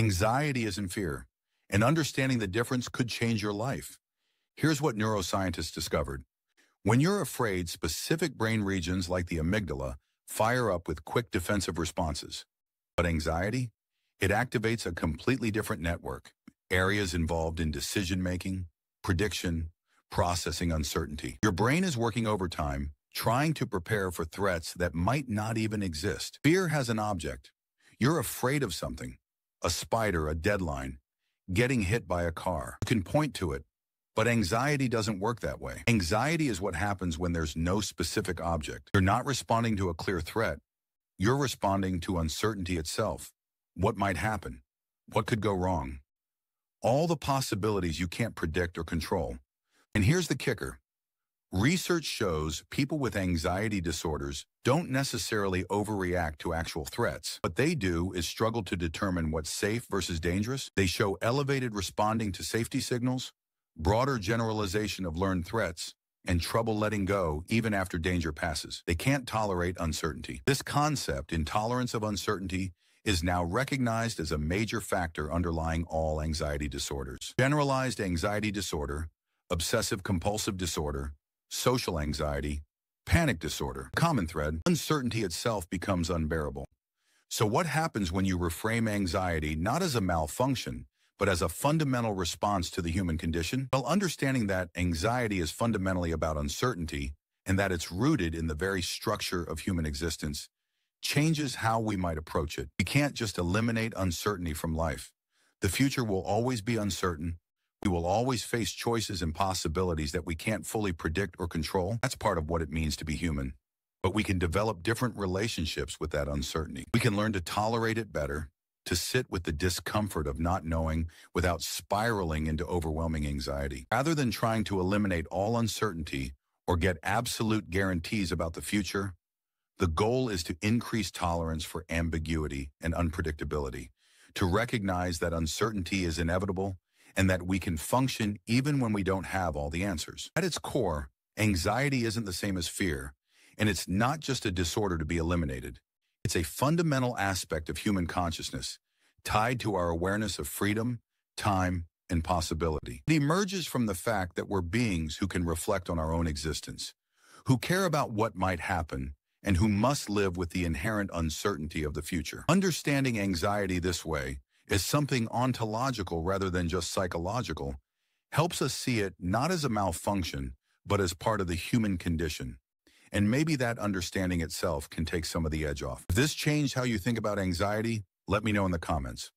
Anxiety isn't fear, and understanding the difference could change your life. Here's what neuroscientists discovered. When you're afraid, specific brain regions like the amygdala fire up with quick defensive responses. But anxiety? It activates a completely different network, areas involved in decision-making, prediction, processing uncertainty. Your brain is working overtime, trying to prepare for threats that might not even exist. Fear has an object. You're afraid of something. A spider, a deadline, getting hit by a car. You can point to it, but anxiety doesn't work that way. Anxiety is what happens when there's no specific object. You're not responding to a clear threat. You're responding to uncertainty itself. What might happen? What could go wrong? All the possibilities you can't predict or control. And here's the kicker. Research shows people with anxiety disorders don't necessarily overreact to actual threats. What they do is struggle to determine what's safe versus dangerous. They show elevated responding to safety signals, broader generalization of learned threats, and trouble letting go even after danger passes. They can't tolerate uncertainty. This concept, intolerance of uncertainty, is now recognized as a major factor underlying all anxiety disorders. Generalized anxiety disorder, obsessive-compulsive disorder, social anxiety, panic disorder. Common thread, uncertainty itself becomes unbearable. So what happens when you reframe anxiety not as a malfunction, but as a fundamental response to the human condition? Well, understanding that anxiety is fundamentally about uncertainty and that it's rooted in the very structure of human existence changes how we might approach it. We can't just eliminate uncertainty from life. The future will always be uncertain. We will always face choices and possibilities that we can't fully predict or control. That's part of what it means to be human. But we can develop different relationships with that uncertainty. We can learn to tolerate it better, to sit with the discomfort of not knowing without spiraling into overwhelming anxiety. Rather than trying to eliminate all uncertainty or get absolute guarantees about the future, the goal is to increase tolerance for ambiguity and unpredictability, to recognize that uncertainty is inevitable and that we can function even when we don't have all the answers. At its core, anxiety isn't the same as fear, and it's not just a disorder to be eliminated. It's a fundamental aspect of human consciousness, tied to our awareness of freedom, time, and possibility. It emerges from the fact that we're beings who can reflect on our own existence, who care about what might happen, and who must live with the inherent uncertainty of the future. Understanding anxiety this way is something ontological rather than just psychological, helps us see it not as a malfunction, but as part of the human condition. And maybe that understanding itself can take some of the edge off. If this changed how you think about anxiety, let me know in the comments.